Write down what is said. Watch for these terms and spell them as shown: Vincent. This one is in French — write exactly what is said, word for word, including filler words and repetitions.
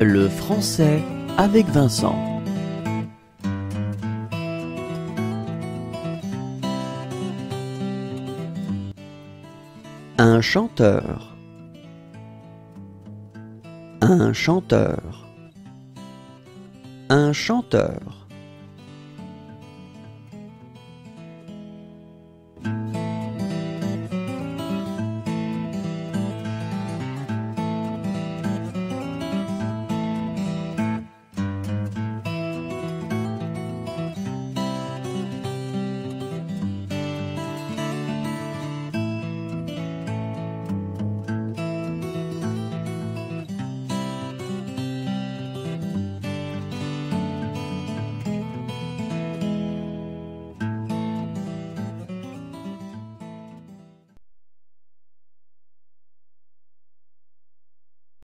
Le français avec Vincent. Un chanteur. Un chanteur. Un chanteur.